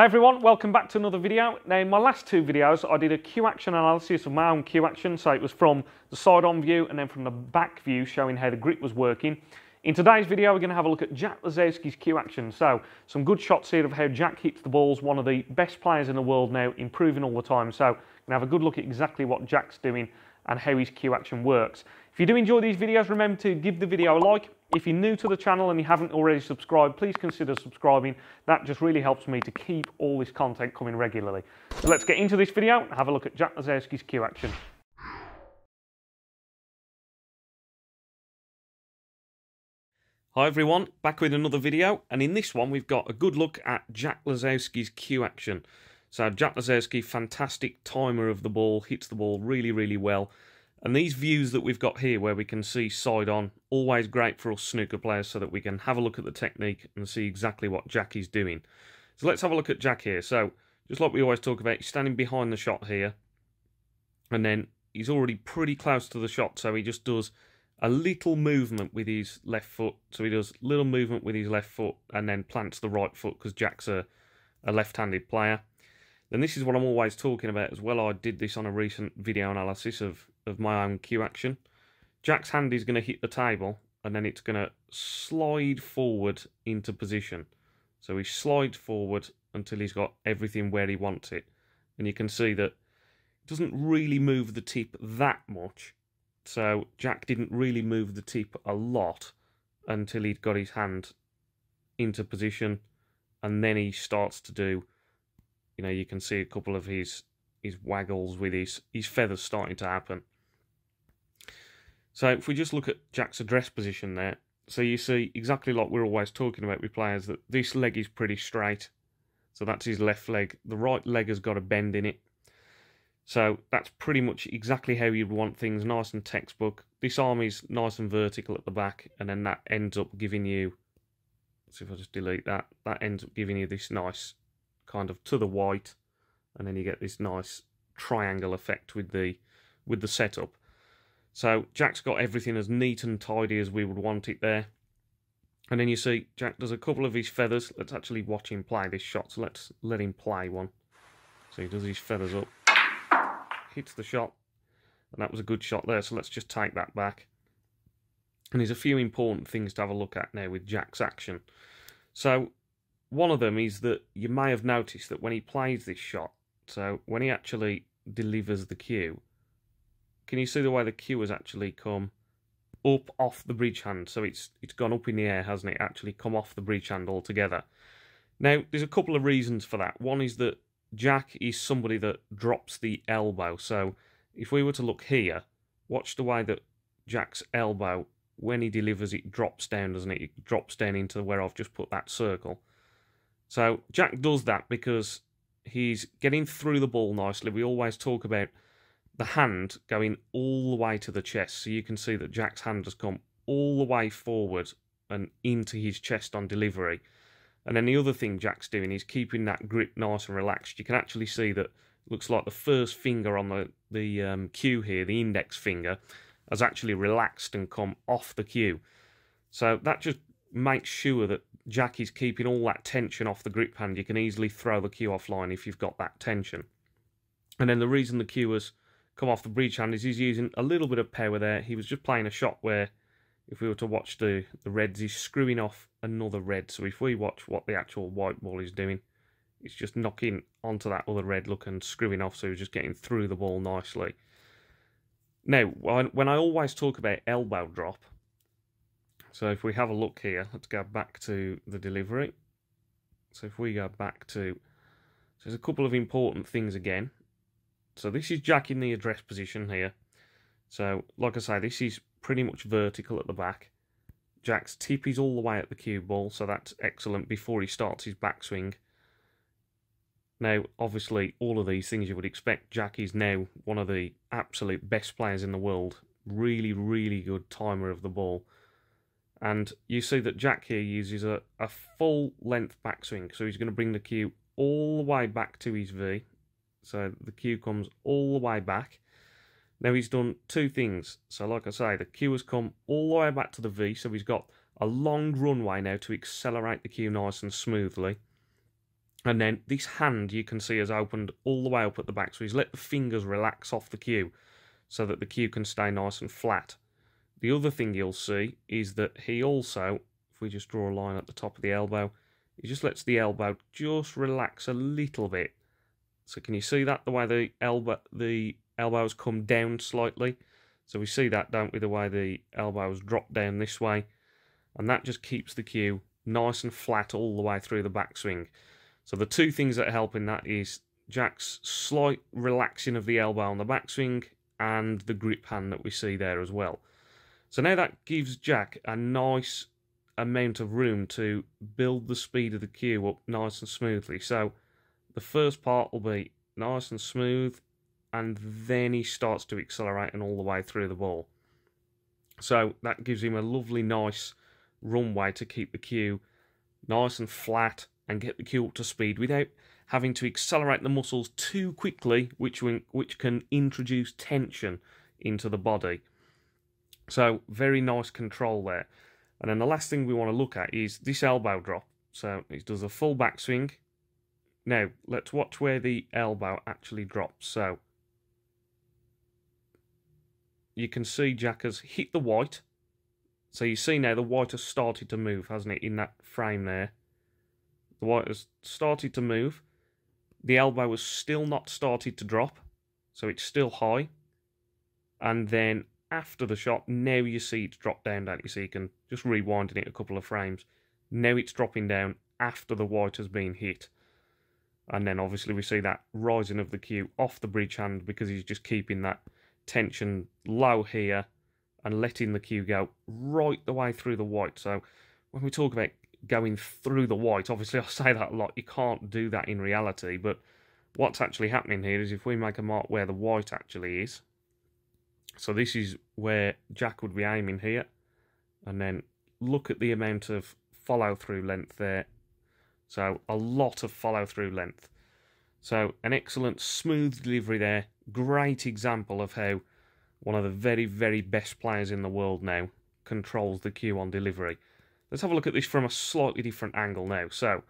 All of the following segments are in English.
Hi everyone, welcome back to another video. Now in my last two videos I did a queue action analysis of my own queue action, so it was from the side on view and then from the back view showing how the grip was working. In today's video we're going to have a look at Jack Lisowski's queue action, so some good shots here of how Jack hits the balls, one of the best players in the world now, improving all the time, so we're going to have a good look at exactly what Jack's doing and how his queue action works. If you do enjoy these videos, remember to give the video a like. If you're new to the channel and you haven't already subscribed, please consider subscribing. That just really helps me to keep all this content coming regularly. So let's get into this video and have a look at Jack Lisowski's queue action. Hi everyone, back with another video, and in this one we've got a good look at Jack Lisowski's queue action. So Jack Lisowski, fantastic timer of the ball, hits the ball really, really well. And these views that we've got here where we can see side on, always great for us snooker players so that we can have a look at the technique and see exactly what Jack is doing. So let's have a look at Jack here. So just like we always talk about, he's standing behind the shot here. And then he's already pretty close to the shot. So he just does a little movement with his left foot. So he does a little movement with his left foot and then plants the right foot because Jack's a left-handed player. Then this is what I'm always talking about as well. I did this on a recent video analysis of my own queue action. Jack's hand is going to hit the table and then it's going to slide forward into position. So he slides forward until he's got everything where he wants it. And you can see that it doesn't really move the tip that much. So Jack didn't really move the tip a lot until he'd got his hand into position. And then he starts to do, you know, you can see a couple of his waggles with his feathers starting to happen. So if we just look at Jack's address position there, so you see exactly like we're always talking about with players, that this leg is pretty straight. So that's his left leg. The right leg has got a bend in it. So that's pretty much exactly how you'd want things, nice and textbook. This arm is nice and vertical at the back, and then that ends up giving you, let's see if I just delete that, that ends up giving you this nice kind of to the white. And then you get this nice triangle effect with the setup. So Jack's got everything as neat and tidy as we would want it there. And then you see Jack does a couple of his feathers. Let's actually watch him play this shot. So let's let him play one. So he does his feathers up, hits the shot. And that was a good shot there. So let's just take that back. And there's a few important things to have a look at now with Jack's action. So one of them is that you may have noticed that when he plays this shot, so when he actually delivers the cue, can you see the way the cue has actually come up off the bridge hand? So it's gone up in the air, hasn't it? Actually come off the bridge hand altogether. Now, there's a couple of reasons for that. One is that Jack is somebody that drops the elbow. So if we were to look here, watch the way that Jack's elbow, when he delivers, it drops down, doesn't it? It drops down into where I've just put that circle. So Jack does that because he's getting through the ball nicely. We always talk about the hand going all the way to the chest. So you can see that Jack's hand has come all the way forward and into his chest on delivery. And then the other thing Jack's doing is keeping that grip nice and relaxed. You can actually see that it looks like the first finger on the cue here, the index finger, has actually relaxed and come off the cue. So that just makes sure that Jack is keeping all that tension off the grip hand. You can easily throw the cue offline if you've got that tension. And then the reason the cue has come off the bridge hand is he's using a little bit of power there. He was just playing a shot where, if we were to watch the reds, he's screwing off another red. So if we watch what the actual white ball is doing, it's just knocking onto that other red look and screwing off, so he's just getting through the ball nicely. Now, when I always talk about elbow drop, so if we have a look here, let's go back to the delivery. So if we go back to, so there's a couple of important things again. So this is Jack in the address position here. So like I say, this is pretty much vertical at the back. Jack's tip is all the way at the cue ball, so that's excellent before he starts his backswing. Now, obviously, all of these things you would expect. Jack is now one of the absolute best players in the world. Really, really good timer of the ball. And you see that Jack here uses a full-length backswing. So he's going to bring the cue all the way back to his V. So the cue comes all the way back. Now he's done two things. So like I say, the cue has come all the way back to the V. So he's got a long runway now to accelerate the cue nice and smoothly. And then this hand you can see has opened all the way up at the back, so he's let the fingers relax off the cue so that the cue can stay nice and flat. The other thing you'll see is that he also, if we just draw a line at the top of the elbow, he just lets the elbow just relax a little bit. So can you see that, the way the elbows come down slightly? So we see that, don't we, the way the elbows drop down this way. And that just keeps the cue nice and flat all the way through the backswing. So the two things that help in that is Jack's slight relaxing of the elbow on the backswing and the grip hand that we see there as well. So now that gives Jack a nice amount of room to build the speed of the cue up nice and smoothly. So the first part will be nice and smooth, and then he starts to accelerate and all the way through the ball. So that gives him a lovely nice runway to keep the cue nice and flat and get the cue up to speed without having to accelerate the muscles too quickly, which can introduce tension into the body. So very nice control there. And then the last thing we want to look at is this elbow drop. So he does a full backswing. Now let's watch where the elbow actually drops. So you can see Jack has hit the white. So you see now the white has started to move, hasn't it, in that frame there. The white has started to move. The elbow has still not started to drop, so it's still high. And then after the shot, now you see it's dropped down, don't you? So you can just rewind it a couple of frames. Now it's dropping down after the white has been hit. And then obviously we see that rising of the cue off the bridge hand because he's just keeping that tension low here and letting the cue go right the way through the white. So when we talk about going through the white, obviously I say that a lot, you can't do that in reality, but what's actually happening here is if we make a mark where the white actually is, so this is where Jack would be aiming here, and then look at the amount of follow through length there. So a lot of follow through length. So an excellent smooth delivery there, great example of how one of the very, very best players in the world now controls the cue on delivery. Let's have a look at this from a slightly different angle now. So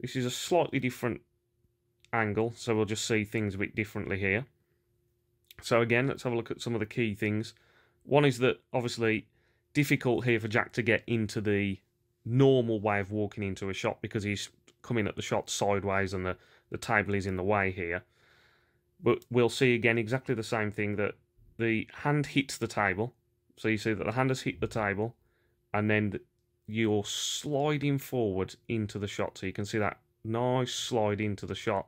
this is a slightly different angle, so we'll just see things a bit differently here. So again, let's have a look at some of the key things. One is that obviously difficult here for Jack to get into the normal way of walking into a shot because he's coming at the shot sideways and the table is in the way here. But we'll see again exactly the same thing, that the hand hits the table, so you see that the hand has hit the table, and then you're sliding forward into the shot. So you can see that nice slide into the shot,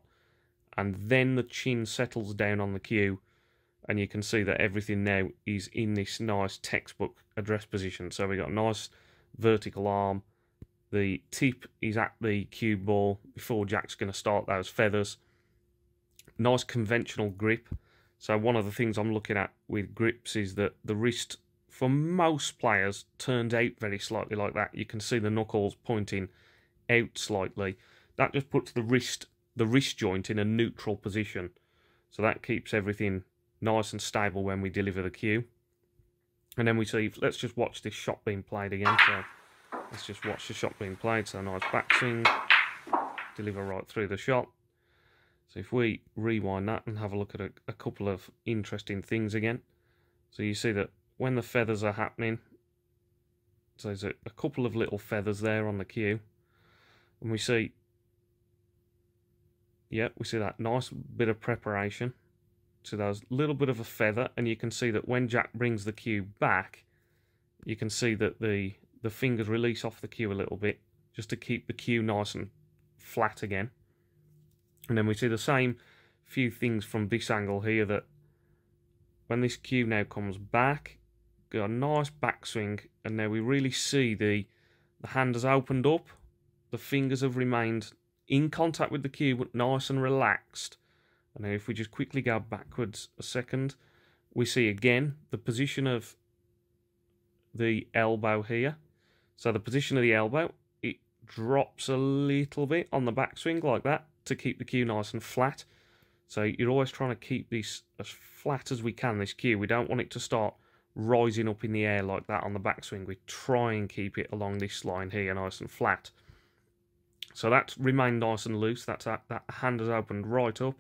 and then the chin settles down on the cue, and you can see that everything now is in this nice textbook address position. So we got a nice vertical arm, the tip is at the cue ball before Jack's going to start those feathers. Nice conventional grip. So one of the things I'm looking at with grips is that the wrist, for most players, turns out very slightly like that. You can see the knuckles pointing out slightly. That just puts the wrist joint in a neutral position. So that keeps everything nice and stable when we deliver the cue. And then we see, let's just watch this shot being played again. So let's just watch the shot being played. So nice backswing, deliver right through the shot. So if we rewind that and have a look at a couple of interesting things again. So you see that when the feathers are happening, so there's a couple of little feathers there on the cue. And we see, yeah, we see that nice bit of preparation. So there's a little bit of a feather, and you can see that when Jack brings the cue back, you can see that the fingers release off the cue a little bit just to keep the cue nice and flat again. And then we see the same few things from this angle here, that when this cue now comes back, got a nice backswing, and now we really see the hand has opened up, the fingers have remained in contact with the cue but nice and relaxed. And now if we just quickly go backwards a second, we see again the position of the elbow here. So the position of the elbow, it drops a little bit on the backswing like that, to keep the cue nice and flat. So you're always trying to keep this as flat as we can, this cue. We don't want it to start rising up in the air like that on the backswing. We try and keep it along this line here nice and flat. So that's remained nice and loose. That's that hand has opened right up.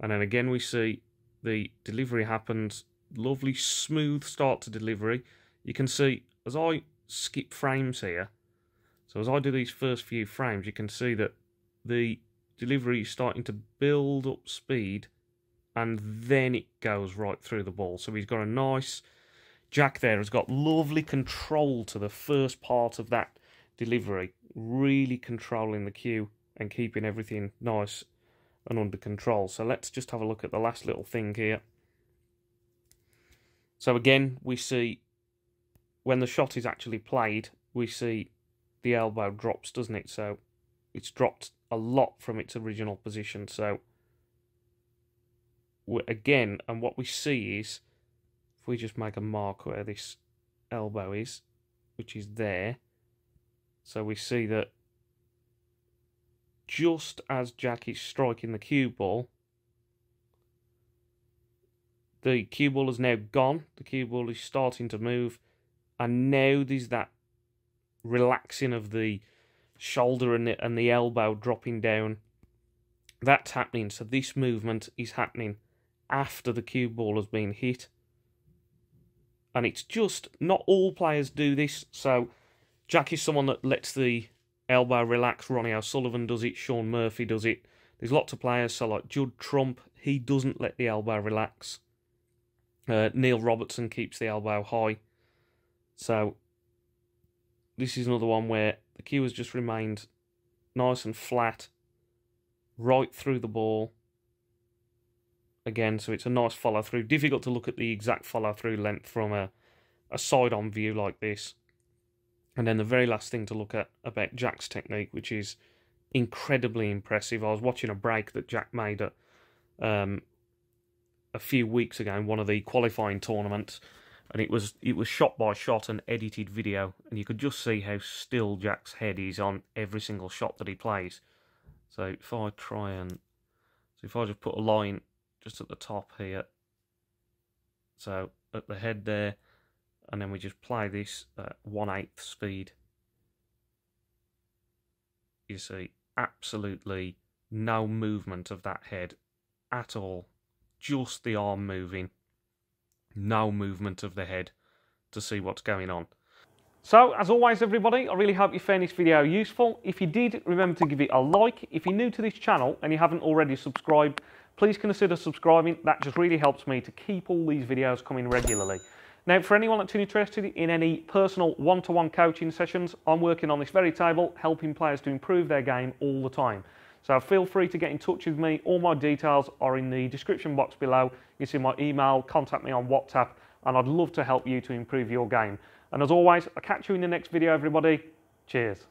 And then again, we see the delivery happens. Lovely, smooth start to delivery. You can see, as I skip frames here, so as I do these first few frames, you can see that the delivery is starting to build up speed, and then it goes right through the ball. So he's got a nice... Jack there has got lovely control to the first part of that delivery, really controlling the cue and keeping everything nice and under control. So let's just have a look at the last little thing here. So again, we see when the shot is actually played, we see the elbow drops, doesn't it? So it's dropped a lot from its original position. So again, and what we see is, if we just make a mark where this elbow is, which is there, so we see that just as Jack is striking the cue ball, the cue ball is now gone, the cue ball is starting to move, and now there's that relaxing of the shoulder and the elbow dropping down. That's happening, so this movement is happening after the cue ball has been hit. And it's just, not all players do this, so Jack is someone that lets the elbow relax. Ronnie O'Sullivan does it, Sean Murphy does it. There's lots of players, so like Judd Trump, he doesn't let the elbow relax. Neil Robertson keeps the elbow high. So this is another one where the cue has just remained nice and flat, right through the ball. Again, so it's a nice follow-through. Difficult to look at the exact follow-through length from a side-on view like this. And then the very last thing to look at about Jack's technique, which is incredibly impressive. I was watching a break that Jack made at, a few weeks ago in one of the qualifying tournaments, and it was shot by shot and edited video, and you could just see how still Jack's head is on every single shot that he plays. So if I try and... So if I just put a line... just at the top here, so at the head there, and then we just play this at 1/8 speed. You see absolutely no movement of that head at all, just the arm moving, no movement of the head to see what's going on. So, as always everybody, I really hope you found this video useful. If you did, remember to give it a like. If you're new to this channel and you haven't already subscribed, please consider subscribing. That just really helps me to keep all these videos coming regularly. Now, for anyone that's interested in any personal one-to-one coaching sessions, I'm working on this very table, helping players to improve their game all the time. So feel free to get in touch with me. All my details are in the description box below. You see my email, contact me on WhatsApp, and I'd love to help you to improve your game. And as always, I'll catch you in the next video, everybody. Cheers.